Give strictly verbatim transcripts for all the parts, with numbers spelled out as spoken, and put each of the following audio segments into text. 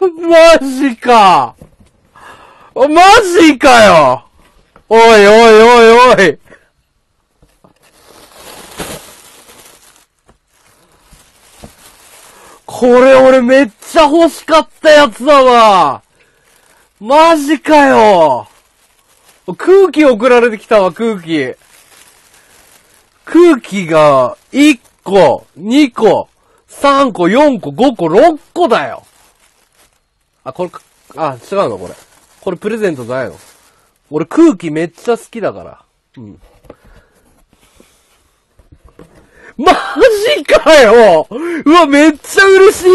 マジか。マジかよ。おいおいおいおい。これ俺めっちゃ欲しかったやつだわ。マジかよ。空気送られてきたわ、空気。空気がいっこ、にこ、さんこ、よんこ、ごこ、ろっこだよ。あ、これ、あ、違うのこれ。これプレゼントじゃないの。俺空気めっちゃ好きだから。うん。マジかよ！うわ、めっちゃ嬉しい！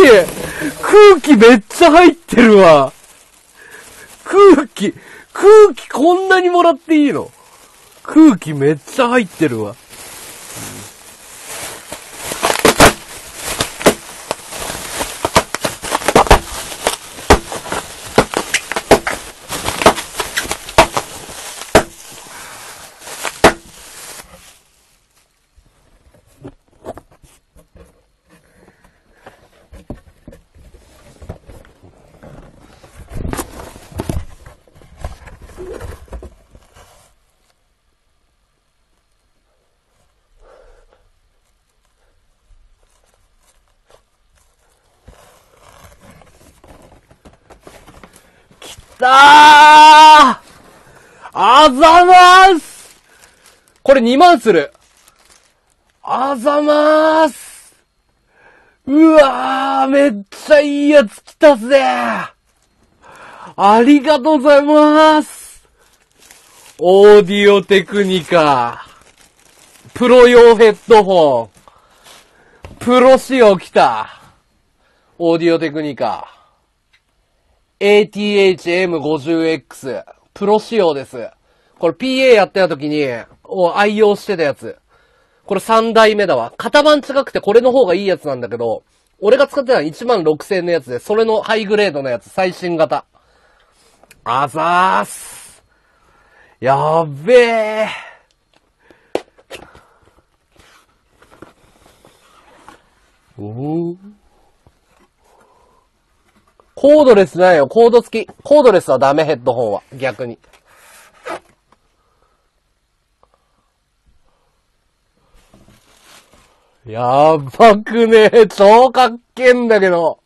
空気めっちゃ入ってるわ。空気、空気こんなにもらっていいの？空気めっちゃ入ってるわ。あーあざまーす。これにまんする。あざまーす。うわー、めっちゃいいやつ来たぜ。ありがとうございます。オーディオテクニカ。プロ用ヘッドホン。プロ仕様来た。オーディオテクニカ。エーティーエイチエムごじゅうエックス プロ仕様です。これ ピーエー やってた時に愛用してたやつ。これさんだいめだわ。型番違くてこれの方がいいやつなんだけど、俺が使ってたのはいちまんろくせんえんのやつで、それのハイグレードのやつ、最新型。あざーす。やっべえ。おー。コードレスないよ。コード付き。コードレスはダメ、ヘッドホンは。逆に。やばくねえ。超かっけえんだけど。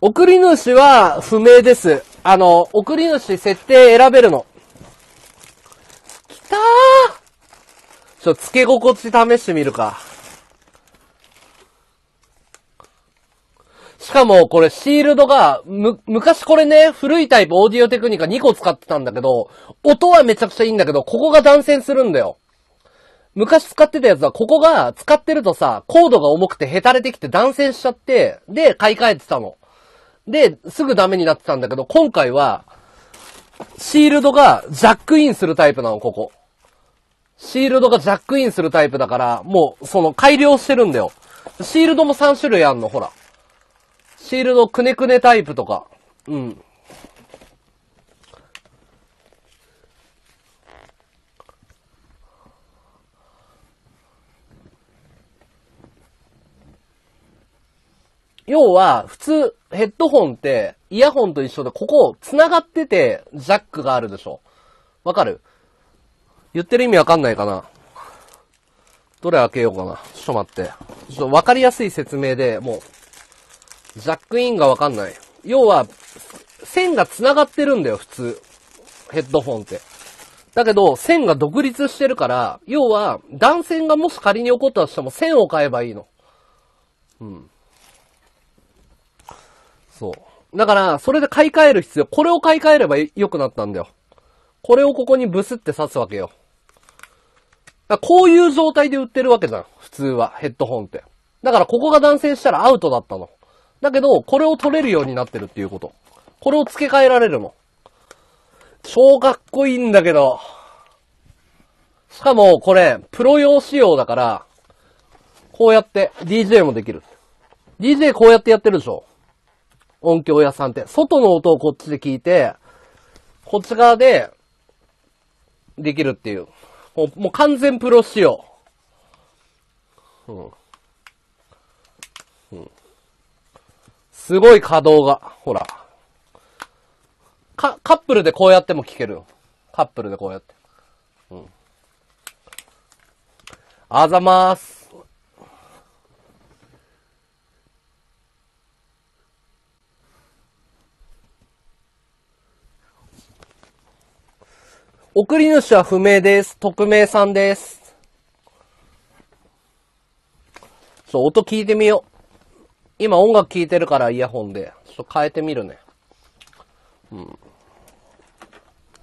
送り主は不明です。あの、送り主設定選べるの。きたー。ちょっと付け心地試してみるか。しかも、これ、シールドが、む、昔これね、古いタイプオーディオテクニカにこ使ってたんだけど、音はめちゃくちゃいいんだけど、ここが断線するんだよ。昔使ってたやつは、ここが使ってるとさ、コードが重くてへたれてきて断線しちゃって、で、買い替えてたの。で、すぐダメになってたんだけど、今回は、シールドがジャックインするタイプなの、ここ。シールドがジャックインするタイプだから、もう、その、改良してるんだよ。シールドもさん種類あんの、ほら。シールドくねくねタイプとか。うん。要は、普通、ヘッドホンって、イヤホンと一緒で、ここ、繋がってて、ジャックがあるでしょ。わかる？言ってる意味わかんないかな。どれ開けようかな。ちょっと待って。ちょっとわかりやすい説明で、もう。ジャックインがわかんない。要は、線が繋がってるんだよ、普通。ヘッドホンって。だけど、線が独立してるから、要は、断線がもし仮に起こったとしても、線を買えばいいの。うん。そう。だから、それで買い替える必要。これを買い替えれば良くなったんだよ。これをここにブスって刺すわけよ。だからこういう状態で売ってるわけじゃん。普通は、ヘッドホンって。だから、ここが断線したらアウトだったの。だけど、これを取れるようになってるっていうこと。これを付け替えられるの。超かっこいいんだけど。しかも、これ、プロ用仕様だから、こうやって、ディージェー もできる。ディージェー こうやってやってるでしょ。音響屋さんって。外の音をこっちで聞いて、こっち側で、できるっていう。もう、もう完全プロ仕様。うん。うん。すごい稼働が、ほら。カップルでこうやっても聞ける。カップルでこうやって。うん。あざまーす。送り主は不明です。匿名さんです。ちょ、音聞いてみよう。今音楽聞いてるからイヤホンで。ちょっと変えてみるね。うん。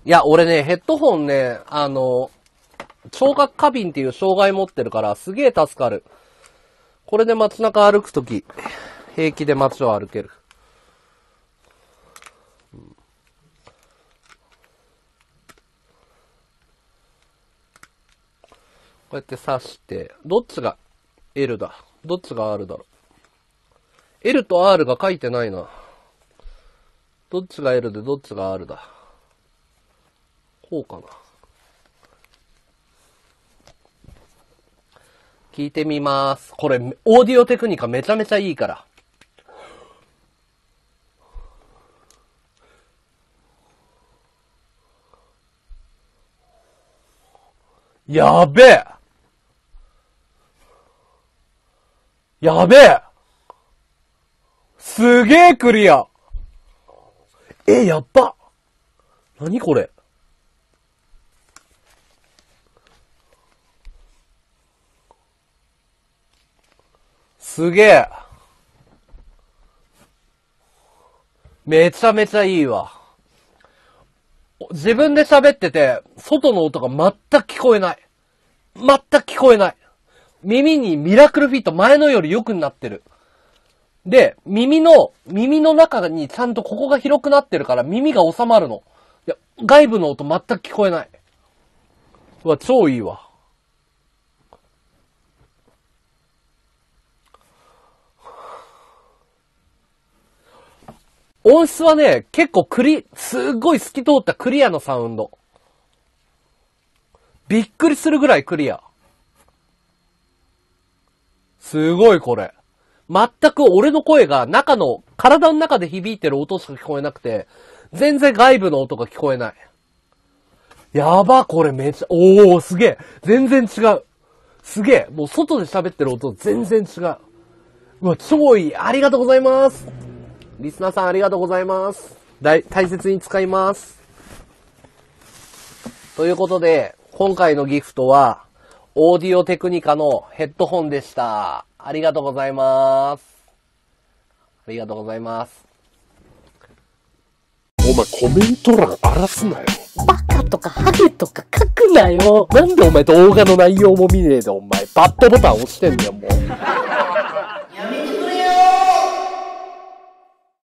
いや、俺ね、ヘッドホンね、あの、聴覚過敏っていう障害持ってるから、すげえ助かる。これで街中歩くとき、平気で街を歩ける。こうやって刺して、どっちが エル だ。どっちが アール だろう。エル と アール が書いてないな。どっちが エル でどっちが アール だ。こうかな。聞いてみます。これ、オーディオテクニカめちゃめちゃいいから。やべえやべえすげえクリアえ、やっばなにこれすげえめちゃめちゃいいわ。自分で喋ってて、外の音が全く聞こえない。全く聞こえない。耳にミラクルフィット前のより良くなってる。で、耳の、耳の中にちゃんとここが広くなってるから耳が収まるの。いや、外部の音全く聞こえない。うわ、超いいわ。音質はね、結構クリ、すごい透き通ったクリアのサウンド。びっくりするぐらいクリア。すごいこれ。全く俺の声が中の、体の中で響いてる音しか聞こえなくて、全然外部の音が聞こえない。やば、これめちゃ、おー、すげえ。全然違う。すげえ。もう外で喋ってる音全然違う。うわ、超いい。ありがとうございます。リスナーさんありがとうございます。大、大切に使います。ということで、今回のギフトは、オーディオテクニカのヘッドホンでした。ありがとうございます。ありがとうございます。お前コメント欄荒らすなよ。バカとかハゲとか書くなよ。なんでお前動画の内容も見ねえでお前、バッドボタン押してんだよもう。